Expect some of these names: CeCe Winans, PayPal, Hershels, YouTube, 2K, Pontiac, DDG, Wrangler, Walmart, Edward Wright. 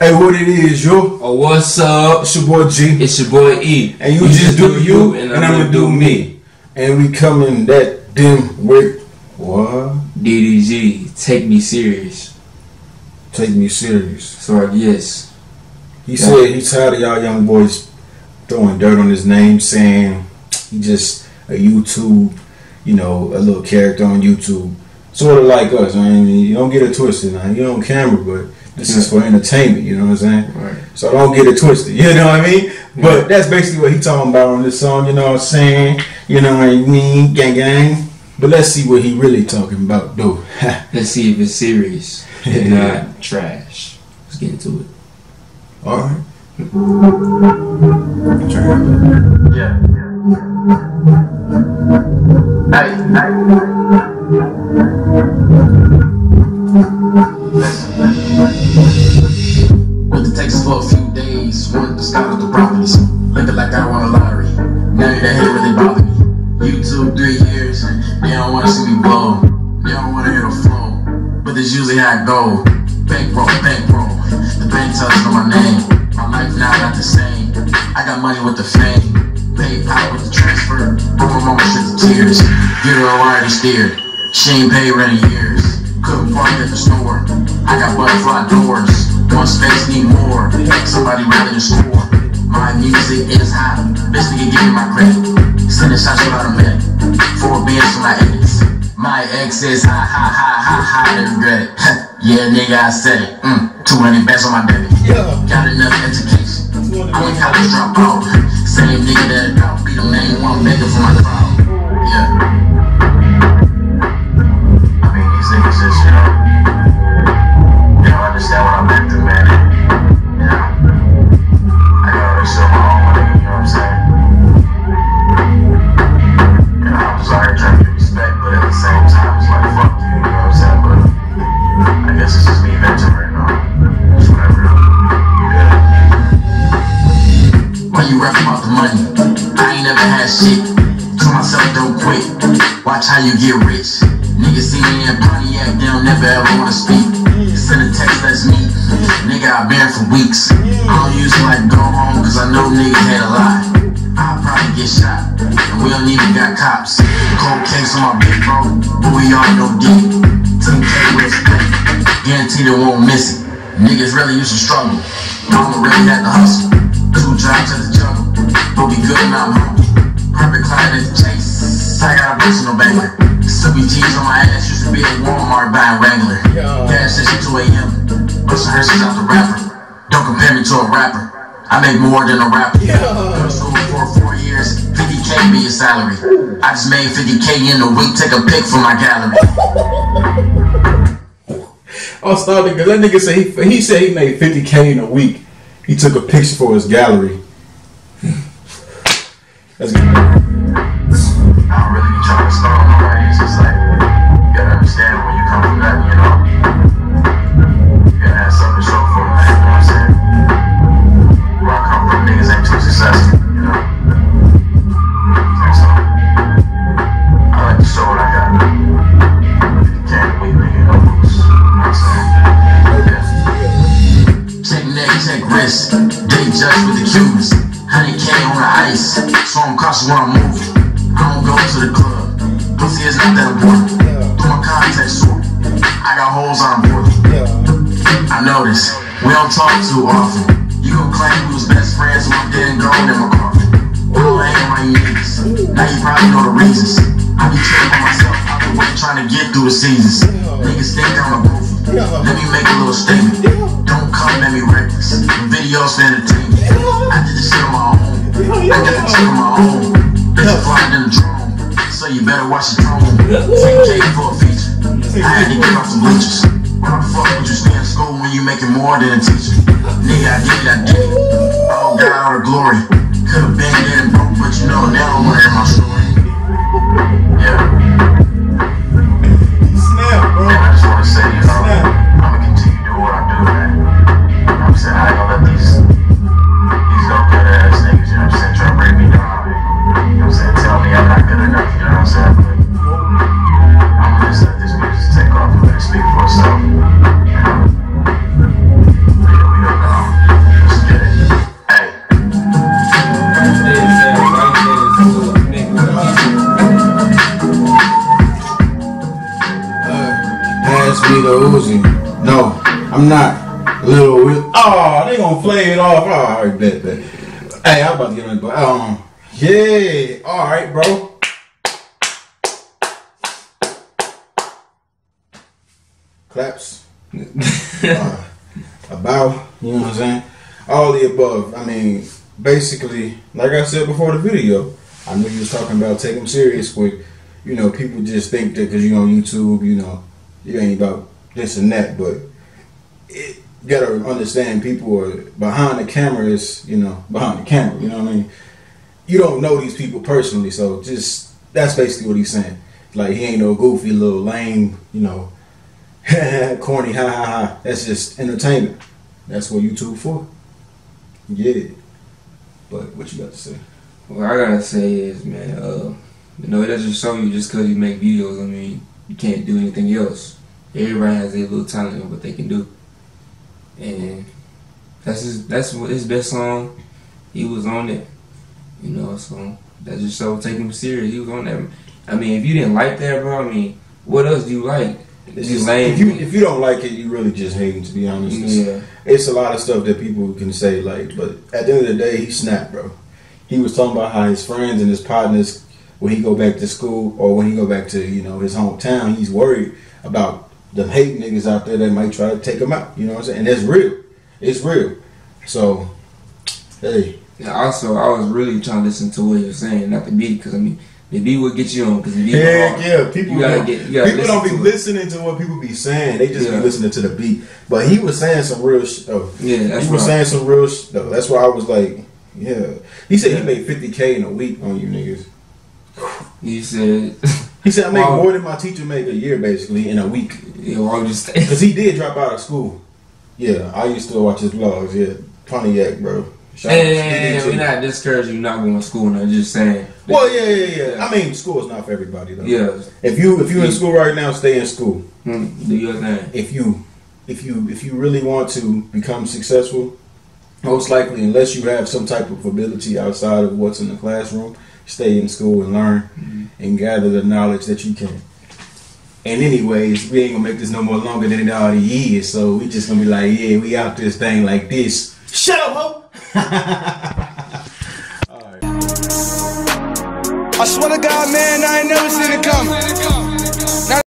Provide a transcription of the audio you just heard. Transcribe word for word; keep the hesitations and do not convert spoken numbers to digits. Hey, what it is, yo? Oh, what's up? It's your boy G. It's your boy E. And you, you just, just do you, and I'm gonna do me. And we coming that dim wick. What? D D G, take me serious. Take me serious. Sorry, yes. He yeah. said he tired of y'all young boys throwing dirt on his name, saying he just a YouTube, you know, a little character on YouTube. Sort of like us, man. I mean, you don't get it twisted, man. You're on camera, but this is for entertainment, you know what I'm saying? Right. So don't get it twisted, you know what I mean? But that's basically what he talking about on this song, you know what I'm saying? You know what I mean? Gang, gang. But let's see what he really talking about, though. Let's see if it's serious. If not, trash. Let's get into it. All right. Yeah. Hey, hey, hey. Went to Texas for a few days, wanted to scout out the properties, looking like I won a lottery. None of that hate really bothered me. YouTube three years, and they don't wanna see me blow. They don't wanna hear the flow, but that's usually how I go. Bankroll, bankroll, the bank tells for my name. My life now not the same. I got money with the fame, PayPal with the transfer. Over my shit's tears, get her already steered. She ain't paid rent in years. Couldn't park at the store. I got butterfly doors. One space need more. Somebody rather than score. My music is hot. Bitch, nigga, give me my credit. Sending shots without a minute. Four beers for my ex. My ex is high, high, high, high, high. They regret it. Yeah, nigga, I said it. Mm, two hundred bands on my debit. Got enough education. I ain't college drop out. Same nigga that about be the main one maker for my crowd. Yeah. Shit, to myself, don't quit. Watch how you get rich. Niggas see me in Pontiac, they don't never ever wanna speak. Send a text, let's meet. Nigga, I been for weeks. I don't usually like go home, cause I know niggas had a lot. I'll probably get shot, and we don't even got cops. Cold case on my big bro, but we all know deep. two K respect, guaranteed it won't miss it. Niggas really used to struggle, mama really had to hustle. Two jobs at the jungle, but we good and I'm hungry. Perfect client is Chase. I got a personal banker. Stubby G's on my ass. Used to be at Walmart buying Wrangler. Cash session two A M Bustin' Hershels out the rapper. Don't compare me to a rapper. I make more than a rapper. Go to school for four years. fifty K be your salary. I just made fifty K in a week. Take a pic from my gallery. I was starting because that nigga said he, he said he made fifty K in a week. He took a picture for his gallery. That's good. I don't really be trying to start on nobody. It's just like, you gotta understand when you come from nothing, you know. You gotta have something to show for them, you know what I'm saying? Where I come from, niggas ain't too successful, you know. So, I like to show what I got. If you can't wait, nigga, no boots. You know what I'm saying? Yeah. Check neck, check wrist. They judge with the Cubans. one hundred K on the ice, so I'm cautious when I'm moving. I don't go to the club, pussy is not that important. Do my contact short, I got holes on board. I know this, we don't talk too often. You gon' claim we was best friends when I'm dead and gone in my coffin. We don't hang around you niggas, now you probably know the reasons. I be chilling by myself, I've been waiting trying to get through the seasons. Niggas think I'm a goofy, let me make a little statement. Don't come at me reckless, videos for entertainment. I did this shit on my own. I got the shit on my own. Bitch, I'm flying in a drone, so you better watch your tone. three K for a feature. I had to give out some bleachers. Why the fuck would you stay in school when you making more than a teacher? Nigga, I did it, I did it. Oh, God, all the glory. Could've been dead and broke, but you know now I'm wearing my story. Yeah. Speak for yourself. We don't know. pussy. No, I'm not. Little Will. Oh, they gonna flame it off. Oh, all right, bet, bet. Hey, I'm about to get on the um, yeah. All right, bro. Claps. uh, a bow. You know what I'm saying? All the above. I mean, basically, like I said before the video, I knew you was talking about taking them serious quick. You know, people just think that because you're on YouTube, you know, you ain't about this and that. But it, you got to understand people are behind the camera is, you know, behind the camera. You know what I mean? You don't know these people personally. So just that's basically what he's saying. Like, he ain't no goofy little lame, you know, corny, ha ha ha. That's just entertainment. That's what YouTube for. Yeah. But what you got to say? What I got to say is, man, uh, you know, it doesn't show you just because you make videos. I mean, you can't do anything else. Everybody has their little talent in what they can do. And that's his, that's his best song. He was on it. You know, so that just shows taking him serious. He was on that. I mean, if you didn't like that, bro, I mean, what else do you like? It's just, if, you, if you don't like it, you really just hate him, to be honest. Yeah. It's a lot of stuff that people can say, like, but at the end of the day, he snapped, bro. He was talking about how his friends and his partners, when he go back to school or when he go back to, you know, his hometown, he's worried about the hate niggas out there that might try to take him out. You know what I'm saying? And it's real. It's real. So, hey. And also, I was really trying to listen to what he was saying, not the beat, because, I mean, the beat will get you on, because the beat Heck yeah, yeah, people, you gotta get, you gotta people don't be to listening to what people be saying. They just yeah. be listening to the beat. But he was saying some real shit. Oh, yeah, that's he was saying some real shit. No, that's why I was like, yeah. He said yeah. he made fifty K in a week on you niggas. He said, he said I made more than my teacher made a year, basically, in a week. Yeah, why would you stay? Because he did drop out of school. Yeah, I used to watch his vlogs. Yeah, Pontiac, bro. Hey, we're not discouraging you not going to school. I'm just saying. Well, yeah, yeah, yeah. I mean, school is not for everybody, though. Yeah. If you if you in school right now, stay in school. Mm, do your thing. If you if you if you really want to become successful, most likely, unless you have some type of ability outside of what's in the classroom, stay in school and learn mm-hmm. and gather the knowledge that you can. And anyways, we ain't gonna make this no more longer than it already is. So we just gonna be like, yeah, we out this thing like this. Shut up, ho. Right. I swear to God, man, I ain't never seen it come.